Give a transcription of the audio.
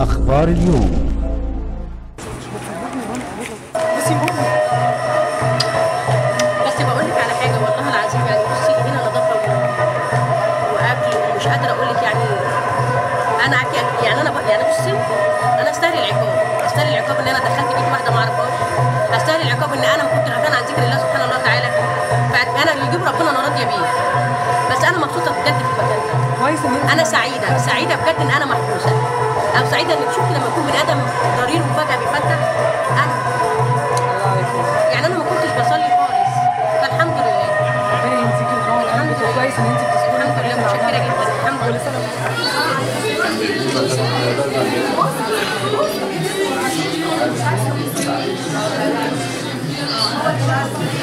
أخبار اليوم. بس بقول لك على حاجة والله العظيم، يعني بصي هنا نظافة وأكل، ومش قادرة أقول لك يعني أنا يعني بصي أنا أستاهل العقاب، أستاهل العقاب إن أنا دخلت بيت واحدة ما أعرفهاش، أستاهل العقاب إن أنا ما كنت غفلانة عن ذكر الله سبحانه وتعالى، فأنا اللي يجيب ربنا أنا راضية بيه، بس أنا مبسوطة بجد في المكان ده. كويس أنا سعيدة، سعيدة بجد إن أنا محبوسة، أو سعيدة إن تشوفي لما يكون بني آدم ضرير وفجأة بيفتح. يعني انا ما كنتش بصلي خالص، فالحمد لله ربنا يهديكي ويقوي قلبك، وكويس ان انت بتصلي. الحمد لله متشكره جدا، الحمد لله.